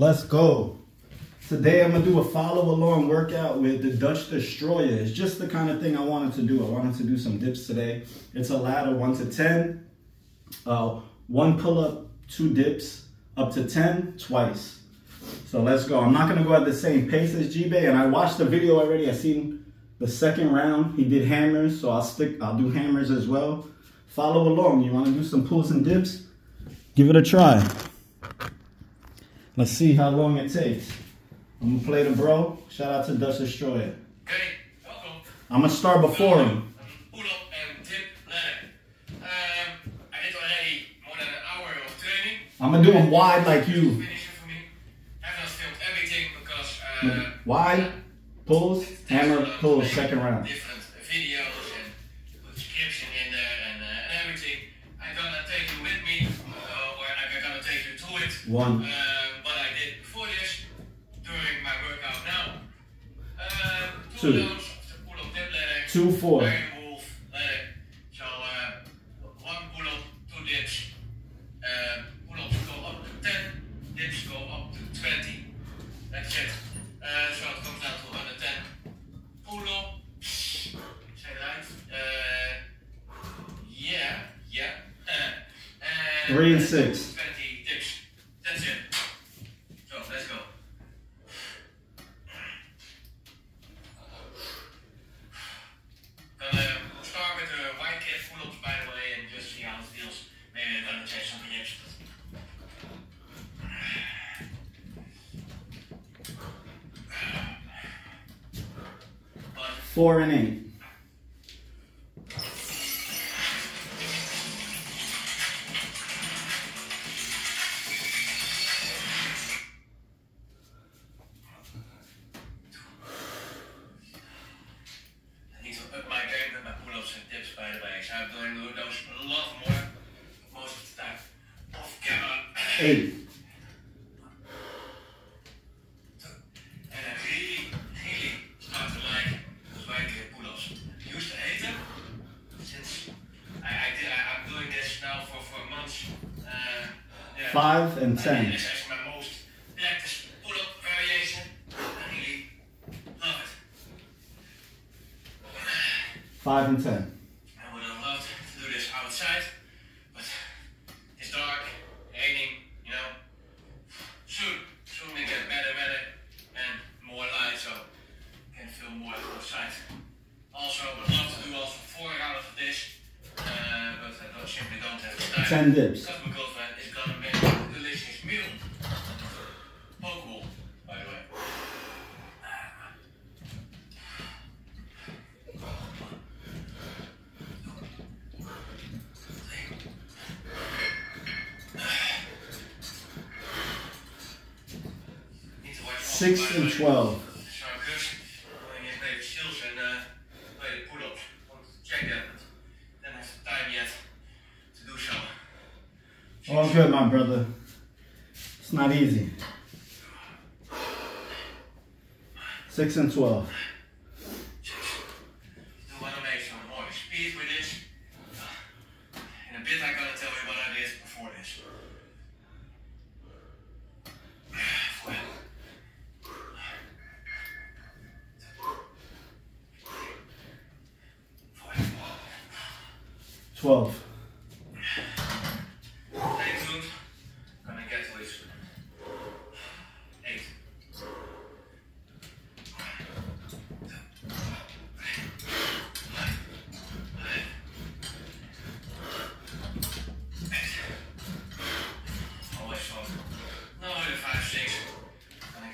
Let's go. Today I'm going to do a follow-along workout with the Dutch Destroyer. It's just the kind of thing I wanted to do. I wanted to do some dips today. It's a ladder 1 to 10. One pull-up, 2 dips, up to 10, twice. So let's go. I'm not going to go at the same pace as G-Bay, and I watched the video already. I seen the second round. He did hammers, so I'll do hammers as well. Follow along. You want to do some pulls and dips? Give it a try. Let's see how long it takes. I'm going to play the bro. Shout out to Dutch Destroyer. Okay, welcome. I'm going to start before him. I'm gonna do them wide like you. Wide, pulls, hammer, pulls, second round. Different videos and description in there and everything. I'm gonna take you with me, or I'm gonna take you to it. One. What I did before this, during my workout now. Two. Two, four. So, one pull-up, 2 dips. Pull-ups go up to 10, dips go up to 20. That's it. So it comes down to 110. Pull-up. Say that. Yeah. 3 and 6. 20 dips. That's it. So let's go. Gonna start with the white kid pull-ups, by the way, and just see how it feels. Maybe I'm gonna change something extra. Four and 8. I need to up my game with my pull-ups and dips, by the way. So I'm going to do those a lot more most of the time. Off camera. 8. Yeah. 5 and 10. This is my most practiced pull-up variation. I really love it. 5 and 10. I would have loved to do this outside, but it's dark, raining, you know. Soon it gets better, and more light, so I can feel more outside. Also, I would love to do also 4 hours of this. But I simply don't have the time. 10 dips. Because my girlfriend is gonna make a delicious meal. Poke bowl, by the way. 6 and 12. All good, my brother. It's not easy. 6 and 12. I want to make some more speed with this. In a bit, I'm going to tell you what I did before this. 12.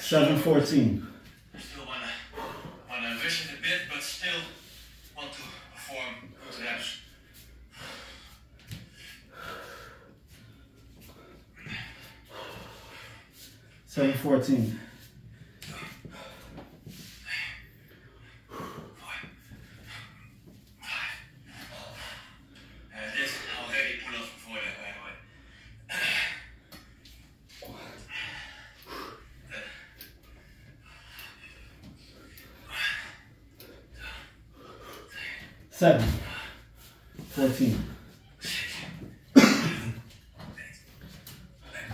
Seven, 14. I still wanna wish it a bit, but still want to perform good laps. 7, 14. 7, 14. I love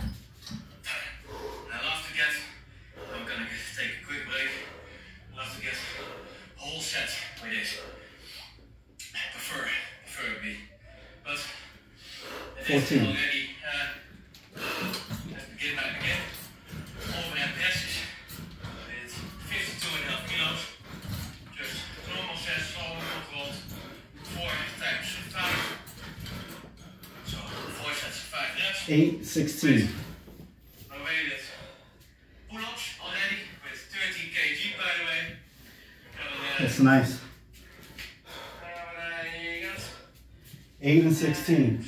to get 14. Pull-ups already with 13 kg, by the way. That's nice. 8 and 16.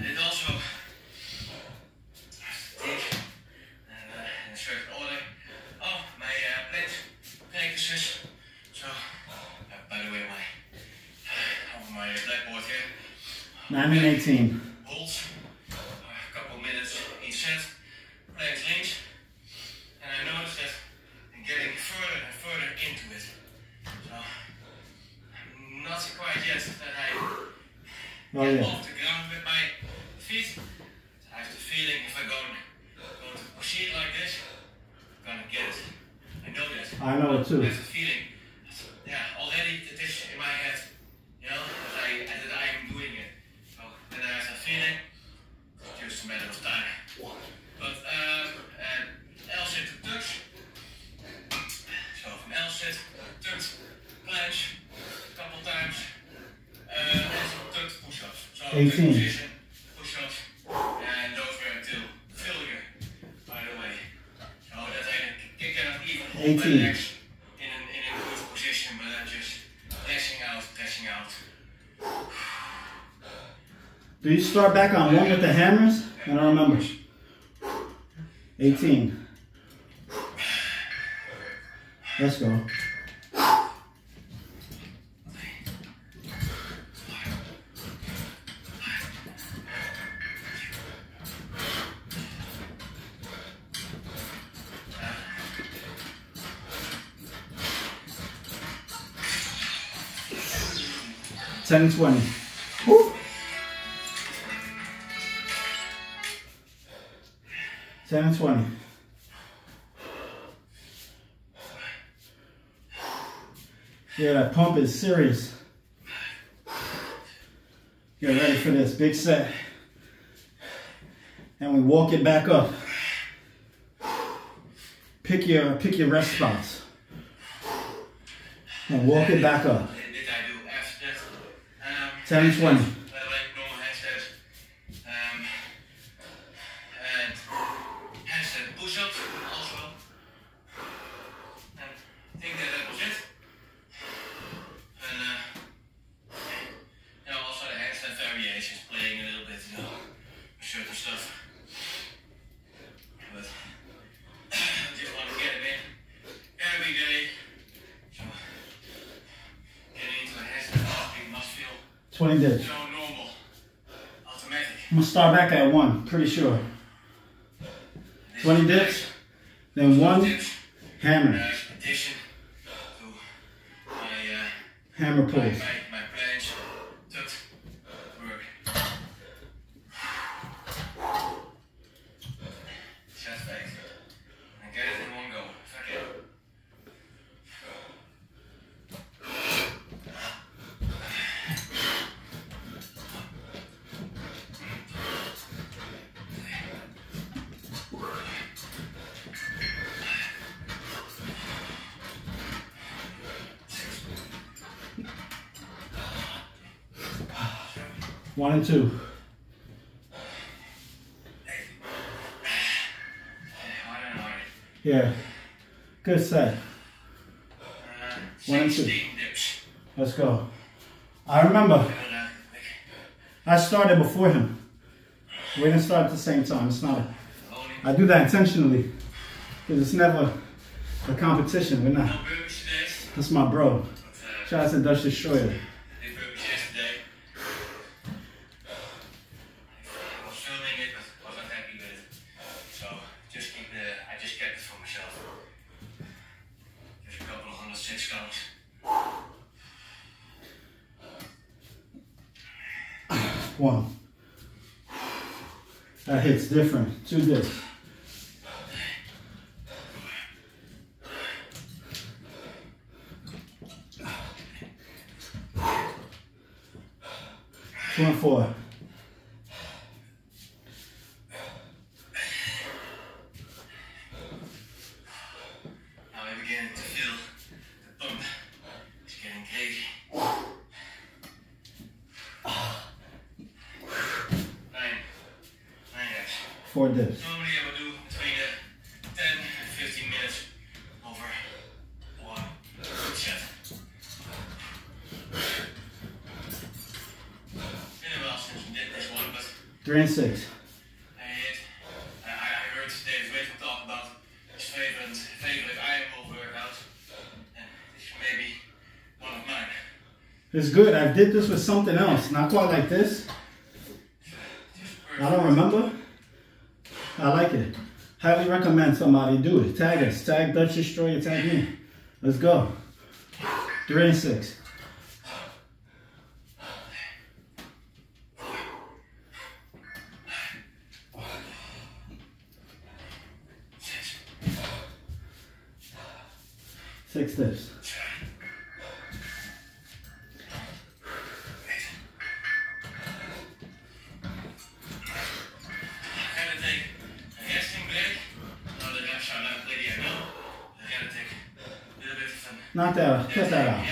And also, take in a certain order of my plate practices. So, by the way, on my blackboard here, 9 and 18. Holds a couple minutes each set, planks links, and I noticed that I'm getting further and further into it. So, I'm not quite yet that I get off the ground. I have the feeling if I'm going to push it like this, I'm going to get it. I know that. I know it too. I have the feeling, yeah, already it is in my head, you know, that I am doing it. So, then I have the feeling, it's just a matter of time. But L-sit to touch. So from L-sit, tucked planks a couple times, and tucked push-ups. So 18. Do you start back on one with the hammers? I don't remember. 18. Let's go. Sentence 20. Woo. 720. Yeah, that pump is serious. Get ready for this big set. And we walk it back up. Pick your rest spots. And walk it back up. 720. Start back at one, pretty sure. 20 dips, then one hammer. Hammer pulls. One and two. Yeah, good set. 1 2. Let's go. I remember I started before him. We didn't start at the same time. It's not. I do that intentionally because it's never a competition. We're not. That's my bro. Shout out to Dutch Destroyer. One. That hits different. Two discs. Two and four. Four dips. Normally I would do between 10 and 15 minutes over one set. Been a while since we did this one, but 3 and 6. I heard Dave Whitman talk about his favorite IMO workout, and this may be one of mine. It's good. I did this with something else, not quite like this. I don't remember. I like it. Highly recommend somebody do it. Tag us. Tag Dutch Destroyer. Tag me. Let's go. 3 and 6. Six dips. Knock that out. Cut that out.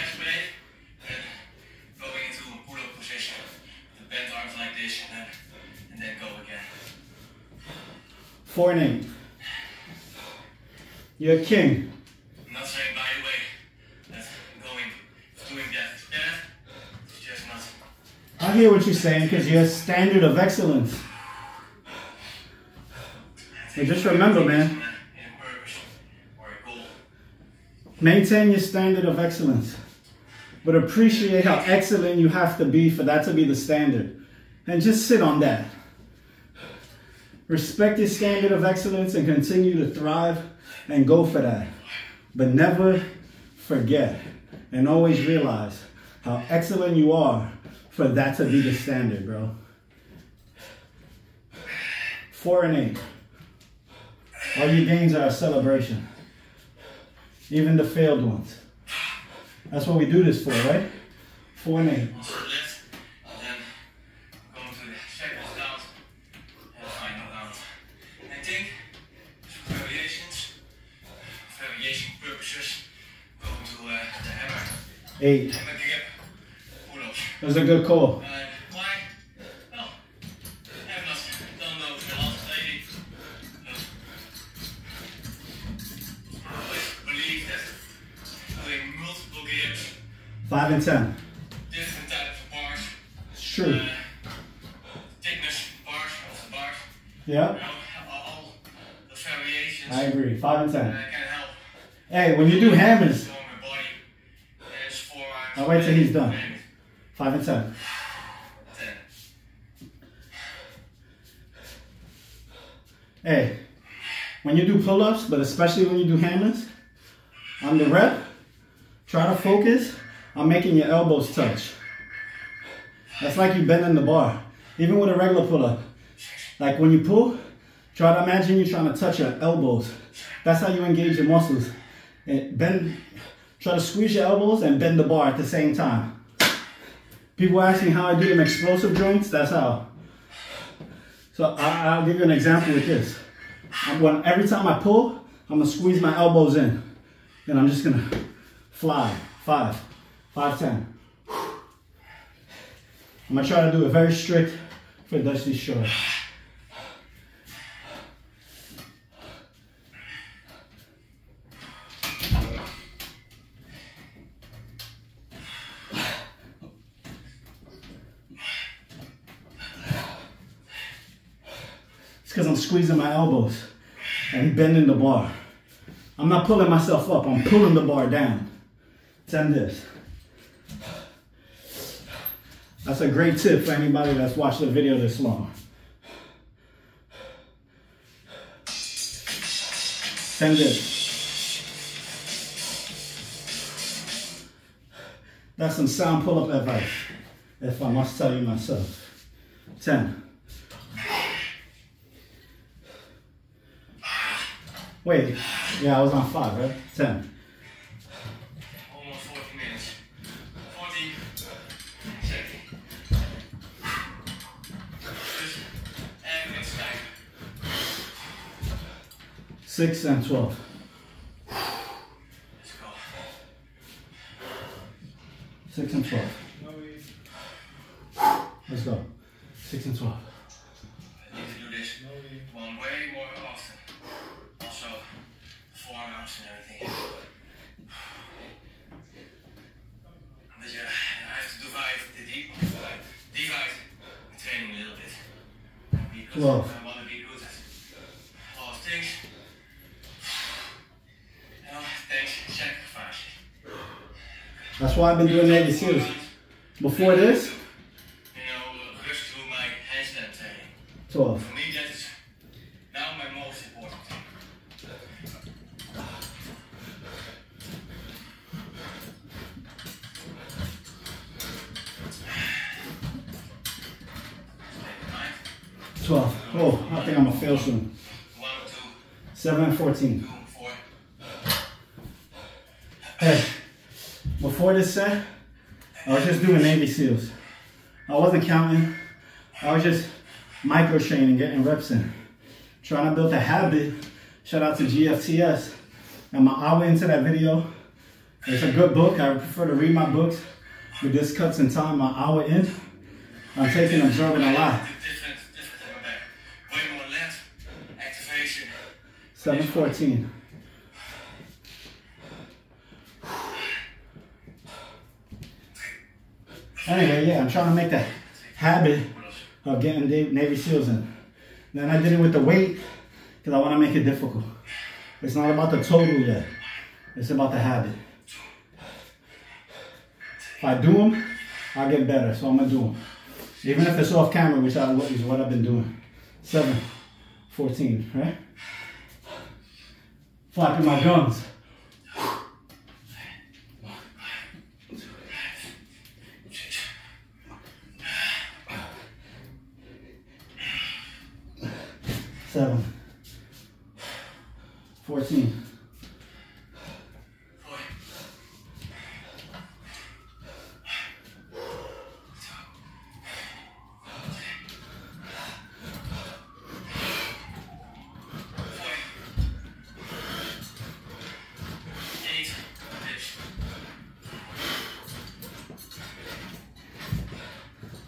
Going into a pull-up position with the bent arms like this, and then go again. 4 and 8. You're a king. I'm not saying by the way that doing that is bad. It's just not. I hear what you're saying because you're a standard of excellence. But just remember, man. Maintain your standard of excellence, but appreciate how excellent you have to be for that to be the standard. And just sit on that. Respect your standard of excellence and continue to thrive and go for that. But never forget and always realize how excellent you are for that to be the standard, bro. 4 and 8. All your gains are a celebration. Even the failed ones. That's what we do this for, right? 4 and 8. I think for variation purposes, go to the hammer. 8. That's a good call. Five and 10. Different types of bars. It's true. Thickness bars of the bars. Yeah. All the variations. I agree. 5 and 10. Can help. Hey, when you do hammers. I'll wait till he's done. 5 and 10. 10. Hey, when you do pull-ups, but especially when you do hammers, on the rep, try to focus. I'm making your elbows touch. That's like you bending the bar. Even with a regular pull-up. Like when you pull, try to imagine you trying to touch your elbows. That's how you engage your muscles. And bend, try to squeeze your elbows and bend the bar at the same time. People ask me how I do them explosive joints, that's how. So I'll give you an example with this. Every time I pull, I'm gonna squeeze my elbows in. And I'm just gonna fly. 5, 10. I'm gonna try to do it very strict for Dutch Destroyer. It's because I'm squeezing my elbows and bending the bar. I'm not pulling myself up, I'm pulling the bar down. 10 dips. That's a great tip for anybody that's watched the video this long. 10 dips. That's some sound pull-up advice, if I must tell you myself. 10. Wait, yeah, I was on 5, right? 10. Almost 40 minutes. 40. Check. And next time. 6 and 12. Six and 12. Let's go. 6 and 12. I need to do this one way more often. Also, forearms and everything. But yeah, I have to divide the training a little bit. Because 12. I want to be good at all things. No, thanks, sacrifice. That's why I've been doing Navy SEALs. Before this, rush through my handstand training. 12. For me, that is now my most important thing. Nine. 12. Oh, I think I'm gonna fail soon. 1, 2. 7 and 14. 2, 4. Hey. Before this set, I was just doing Navy SEALs. I wasn't counting. I was just micro training, getting reps in. Trying to build a habit. Shout out to GFTS. I'm on my way into that video. It's a good book. I prefer to read my books. But this cuts in time. My hour in. I'm taking observing a lot. 7:14. Yeah, I'm trying to make the habit of getting Navy SEALs in. Then I did it with the weight because I want to make it difficult. It's not about the total yet. It's about the habit. If I do them, I'll get better. So I'm going to do them. Even if it's off camera, which is what I've been doing. 7:14, right? Flapping my gums. 7:14. 8.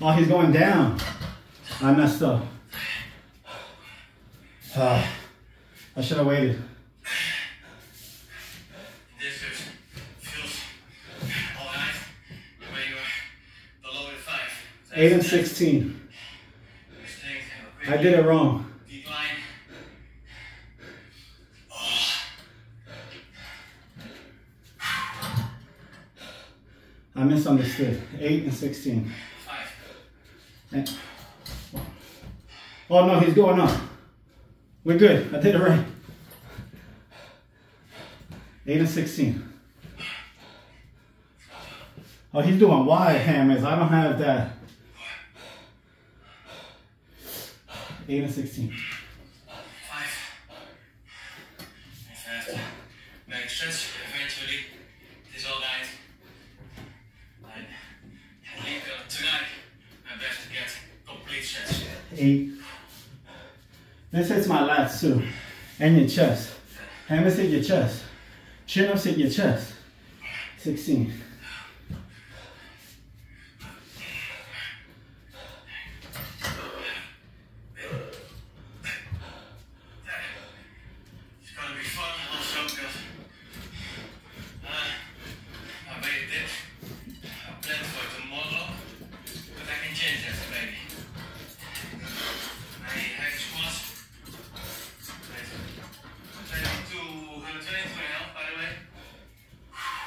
Oh, he's going down. I messed up. I should have waited. This feels alright when you are below the 5. 8 and 16. I did it wrong. Decline. I misunderstood. 8 and 16. 5. Oh no, he's going up. We're good. I did it right. 8 and 16. Oh, he's doing wide hammers. I don't have that. 8 and 16. 5. Makes sense. Eventually, this all died. I think tonight I best to get complete sets. 8. This hits my lats too, and your chest. Hammers hit your chest. Chin-ups hit your chest. 16. 8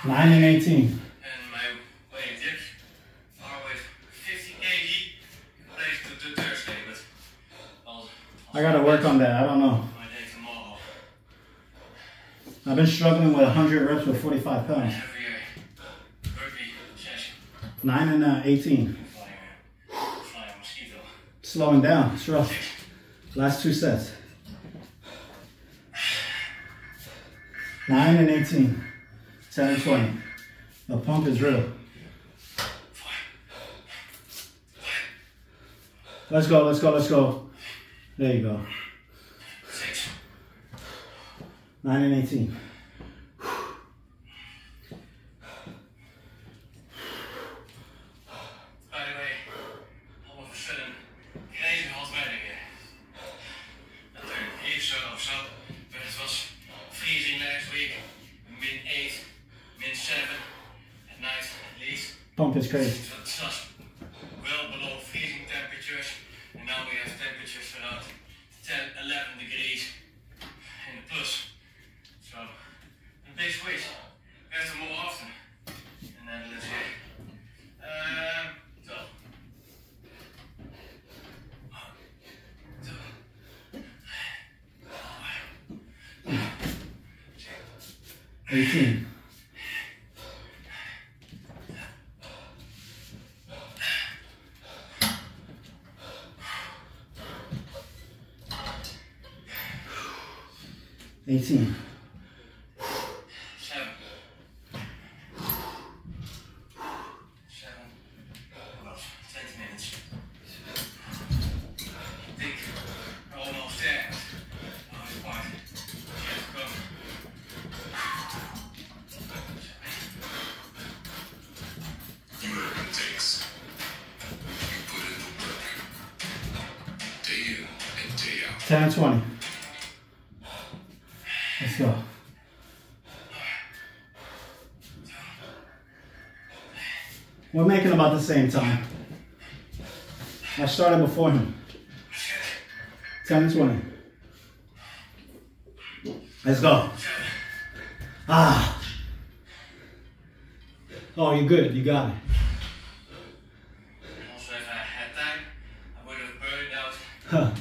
9 and 18. And my weight dips are with 15 kg related to Thursday, but I gotta work on that. I don't know. I've been struggling with 100 reps with 45 pounds. 9 and 18. Slowing down. It's rough. Last two sets. 9 and 18. 10 and 20. The pump is real. Let's go, let's go, let's go. There you go. 9 and 18. Pump is crazy. It's well below freezing temperatures, and now we have temperatures around 10, 11 degrees in the plus. So, a big switch. We have to more often. And then let's see. So. 18. 18. 7. 12, 20 minutes. I think we're almost there. Now it's quite. You know what it takes. You put in the work. Day in and day out. 10 and 20. Let's go. 2. We're making about the same time. I started before him. 10 and 20. Let's go. Ah. Oh, you're good. You got it. Also, if I had time, I would have burned out. Huh.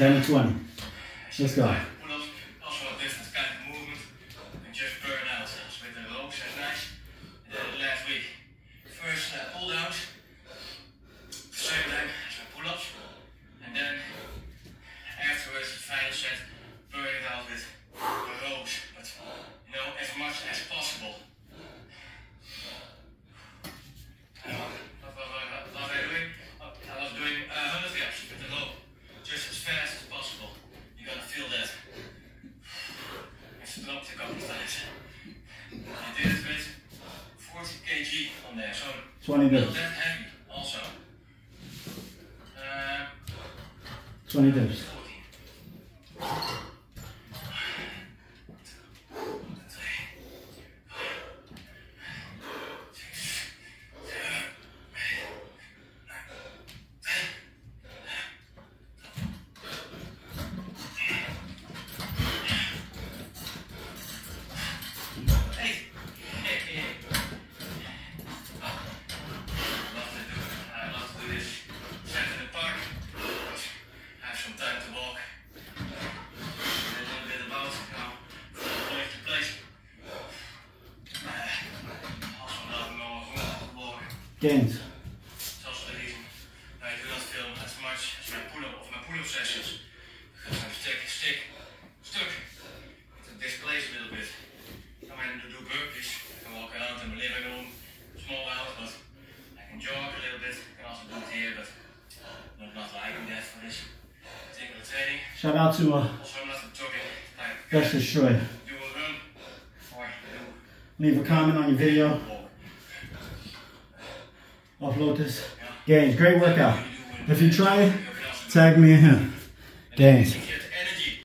Ten and 20. Let's go. Also a different kind of movement. And just burn out with the ropes and nice. And then last week, first pull downs, same time as my pull ups, and then afterwards the final set, burn it out with the ropes, but you know, as much as possible. I was doing 100 reps with the rope. Just as fast as possible. You're gonna feel that. It's dropped a couple of times. I did it with 40 kg on there, so 20 dips. Not that heavy also. 20 dips. 14. Dutch Destroyer. Leave a comment on your video. Upload this. Gains, great workout. If you try it, tag me and him. Gains.